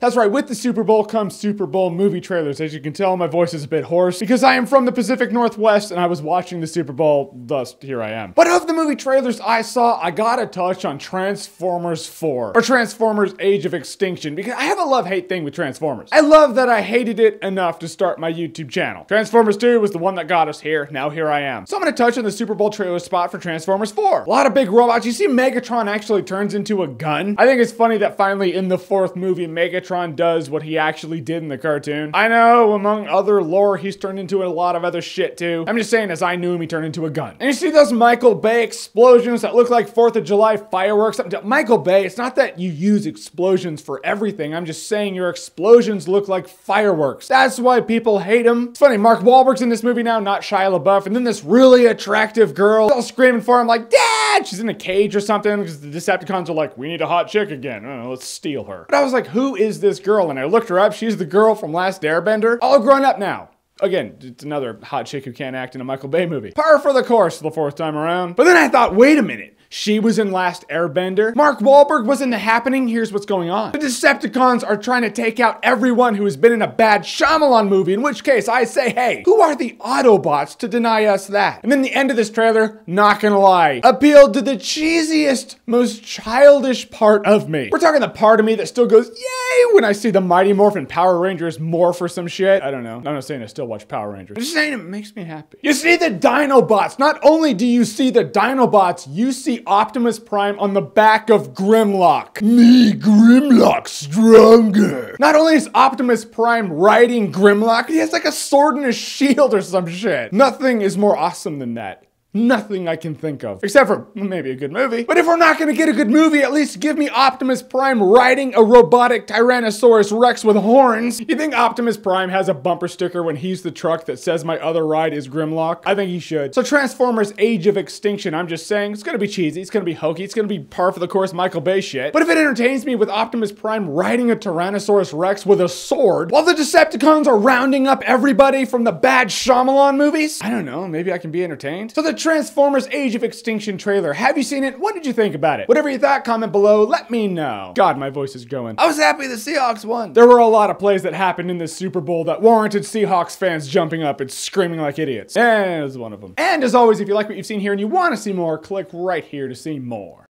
That's right, with the Super Bowl comes Super Bowl movie trailers. As you can tell, my voice is a bit hoarse because I am from the Pacific Northwest and I was watching the Super Bowl, thus here I am. But of the movie trailers I saw, I gotta touch on Transformers 4, or Transformers Age of Extinction, because I have a love-hate thing with Transformers. I love that I hated it enough to start my YouTube channel. Transformers 2 was the one that got us here, now here I am. So I'm gonna touch on the Super Bowl trailer spot for Transformers 4. A lot of big robots. You see Megatron actually turns into a gun. I think it's funny that finally in the fourth movie, Megatron does what he actually did in the cartoon. I know, among other lore, he's turned into a lot of other shit too. I'm just saying, as I knew him, he turned into a gun. And you see those Michael Bay explosions that look like 4th of July fireworks. Michael Bay, it's not that you use explosions for everything. I'm just saying your explosions look like fireworks. That's why people hate him. It's funny, Mark Wahlberg's in this movie now, not Shia LaBeouf. And then this really attractive girl, all screaming for him like, Dad! She's in a cage or something because the Decepticons are like, we need a hot chick again. I don't know, let's steal her. But I was like, who is this girl? And I looked her up. She's the girl from Last Airbender. All grown up now. Again, it's another hot chick who can't act in a Michael Bay movie. Par for the course the fourth time around. But then I thought, wait a minute. She was in Last Airbender. Mark Wahlberg was in The Happening. Here's what's going on. The Decepticons are trying to take out everyone who has been in a bad Shyamalan movie, in which case I say, hey, who are the Autobots to deny us that? And then the end of this trailer, not gonna lie, appealed to the cheesiest, most childish part of me. We're talking the part of me that still goes, yay, when I see the Mighty Morphin Power Rangers morph or some shit. I don't know. I'm not saying I still watch Power Rangers. I'm just saying it makes me happy. You see the Dinobots. Not only do you see the Dinobots, you see Optimus Prime on the back of Grimlock. Me, Grimlock, stronger. Not only is Optimus Prime riding Grimlock, he has like a sword and a shield or some shit. Nothing is more awesome than that. Nothing I can think of, except for maybe a good movie. But if we're not gonna get a good movie, at least give me Optimus Prime riding a robotic Tyrannosaurus Rex with horns. You think Optimus Prime has a bumper sticker when he's the truck that says my other ride is Grimlock? I think he should. So Transformers Age of Extinction, I'm just saying, it's gonna be cheesy, it's gonna be hokey, it's gonna be par for the course Michael Bay shit. But if it entertains me with Optimus Prime riding a Tyrannosaurus Rex with a sword, while the Decepticons are rounding up everybody from the bad Shyamalan movies, I don't know, maybe I can be entertained. So the Transformers Age of Extinction trailer. Have you seen it? What did you think about it? Whatever you thought, comment below, let me know. God, my voice is going. I was happy the Seahawks won. There were a lot of plays that happened in this Super Bowl that warranted Seahawks fans jumping up and screaming like idiots. And it was one of them. And as always, if you like what you've seen here and you want to see more, click right here to see more.